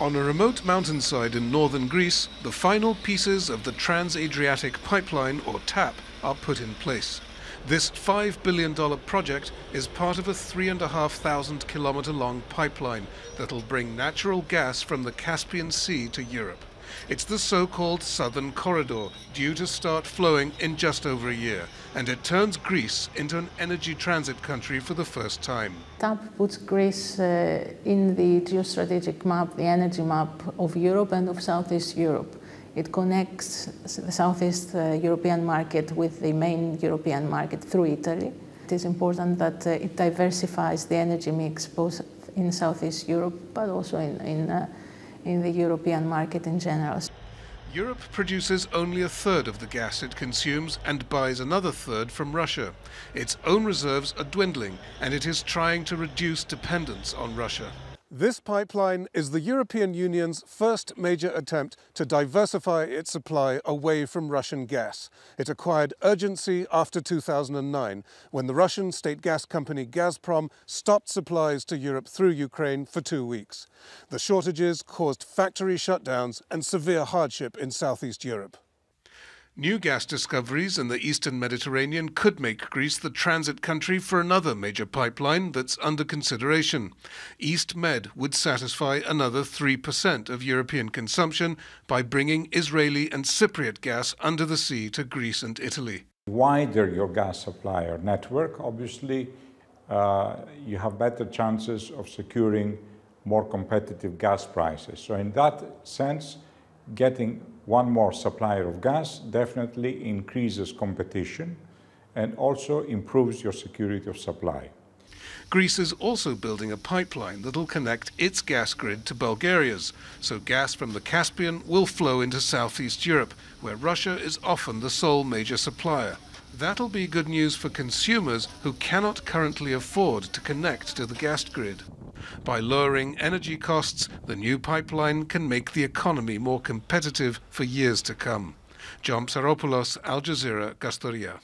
On a remote mountainside in northern Greece, the final pieces of the Trans-Adriatic Pipeline, or TAP, are put in place. This $5 billion project is part of a 3,500-kilometer-long pipeline that'll bring natural gas from the Caspian Sea to Europe. It's the so-called Southern Corridor, due to start flowing in just over a year, and it turns Greece into an energy transit country for the first time. TAP puts Greece in the geostrategic map, the energy map of Europe and of Southeast Europe. It connects the Southeast European market with the main European market through Italy. It is important that it diversifies the energy mix both in Southeast Europe but also in the European market in general. Europe produces only a third of the gas it consumes and buys another third from Russia. Its own reserves are dwindling, and it is trying to reduce dependence on Russia. This pipeline is the European Union's first major attempt to diversify its supply away from Russian gas. It acquired urgency after 2009, when the Russian state gas company Gazprom stopped supplies to Europe through Ukraine for 2 weeks. The shortages caused factory shutdowns and severe hardship in Southeast Europe. New gas discoveries in the eastern Mediterranean could make Greece the transit country for another major pipeline that's under consideration. East Med would satisfy another 3% of European consumption by bringing Israeli and Cypriot gas under the sea to Greece and Italy. Wider your gas supplier network, obviously, you have better chances of securing more competitive gas prices. So in that sense, getting one more supplier of gas definitely increases competition and also improves your security of supply. Greece is also building a pipeline that'll connect its gas grid to Bulgaria's, so gas from the Caspian will flow into Southeast Europe, where Russia is often the sole major supplier. That'll be good news for consumers who cannot currently afford to connect to the gas grid. By lowering energy costs, the new pipeline can make the economy more competitive for years to come. John Psaropoulos, Al Jazeera, Castoria.